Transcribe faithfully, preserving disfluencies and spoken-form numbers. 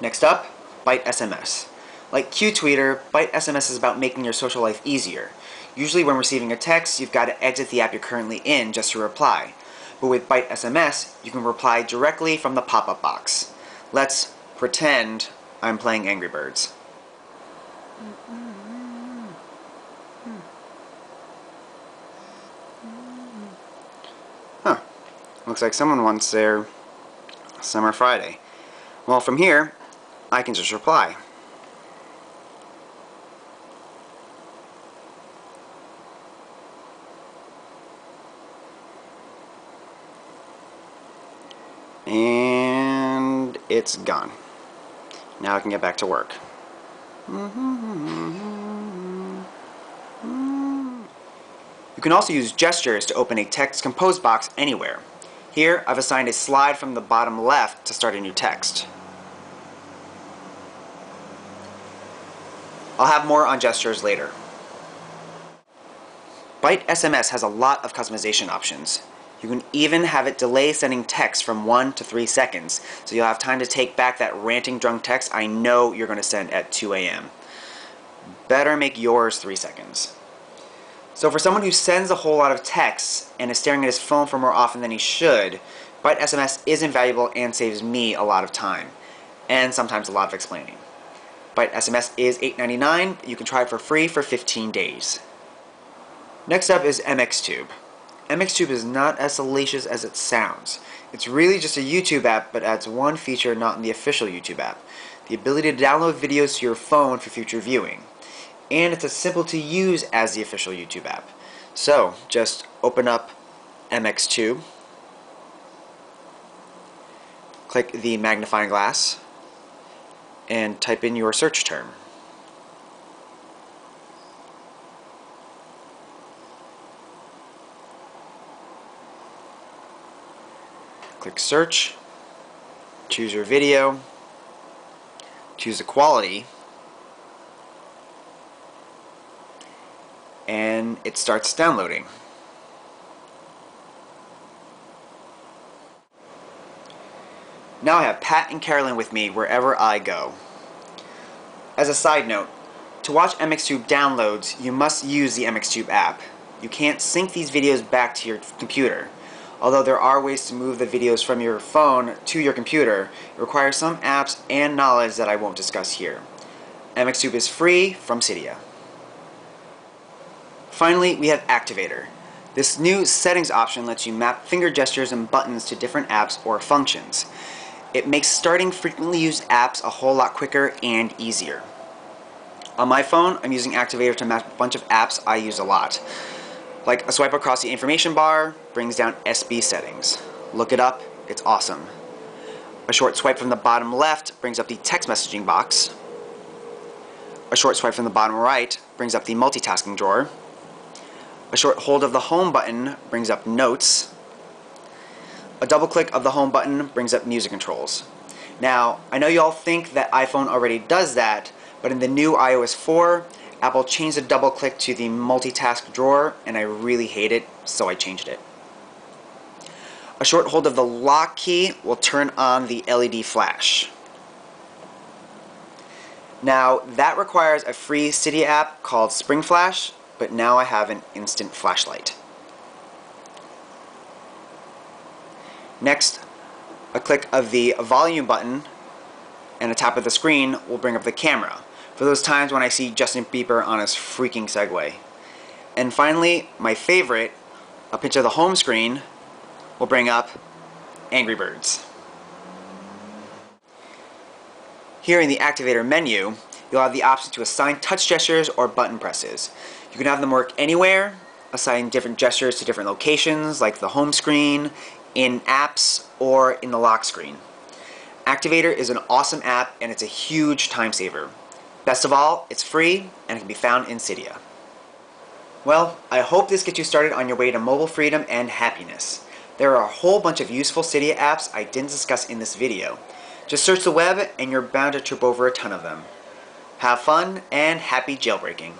Next up, BiteSMS. Like qTweeter, BiteSMS is about making your social life easier. Usually when receiving a text, you've got to exit the app you're currently in just to reply. But with BiteSMS, you can reply directly from the pop-up box. Let's pretend I'm playing Angry Birds. Huh. Looks like someone wants their Summer Friday. Well, from here, I can just reply. And it's gone. Now I can get back to work. You can also use gestures to open a text compose box anywhere. Here, I've assigned a slide from the bottom left to start a new text. I'll have more on gestures later. BiteSMS has a lot of customization options. You can even have it delay sending text from one to three seconds, so you'll have time to take back that ranting drunk text I know you're going to send at two A M Better make yours three seconds. So for someone who sends a whole lot of texts and is staring at his phone for more often than he should, BiteSMS is invaluable and saves me a lot of time, and sometimes a lot of explaining. BiteSMS is eight ninety-nine. You can try it for free for fifteen days. Next up is MXTube. MXTube is not as salacious as it sounds. It's really just a YouTube app, but adds one feature not in the official YouTube app: the ability to download videos to your phone for future viewing. And it's as simple to use as the official YouTube app. So, just open up MXTube, click the magnifying glass, and type in your search term. Click search, choose your video, choose the quality, and it starts downloading. Now I have Pat and Carolyn with me wherever I go. As a side note, to watch MXTube downloads, you must use the MXTube app. You can't sync these videos back to your computer. Although there are ways to move the videos from your phone to your computer, it requires some apps and knowledge that I won't discuss here. MXTube is free from Cydia. Finally, we have Activator. This new settings option lets you map finger gestures and buttons to different apps or functions. It makes starting frequently used apps a whole lot quicker and easier. On my phone, I'm using Activator to map a bunch of apps I use a lot. Like a swipe across the information bar brings down S B settings. Look it up, it's awesome. A short swipe from the bottom left brings up the text messaging box. A short swipe from the bottom right brings up the multitasking drawer. A short hold of the home button brings up notes. A double click of the home button brings up music controls. Now, I know you all think that iPhone already does that, but in the new i O S four, Apple changed the double click to the multitask drawer, and I really hate it, so I changed it. A short hold of the lock key will turn on the L E D flash. Now, that requires a free Cydia app called Spring Flash, but now I have an instant flashlight. Next, a click of the volume button and a tap of the screen will bring up the camera, for those times when I see Justin Bieber on his freaking Segway. And finally, my favorite, a picture of the home screen will bring up Angry Birds. Here in the Activator menu, you'll have the option to assign touch gestures or button presses. You can have them work anywhere, assign different gestures to different locations, like the home screen, in apps, or in the lock screen. Activator is an awesome app, and it's a huge time saver. Best of all, it's free, and it can be found in Cydia. Well, I hope this gets you started on your way to mobile freedom and happiness. There are a whole bunch of useful Cydia apps I didn't discuss in this video. Just search the web, and you're bound to trip over a ton of them. Have fun, and happy jailbreaking.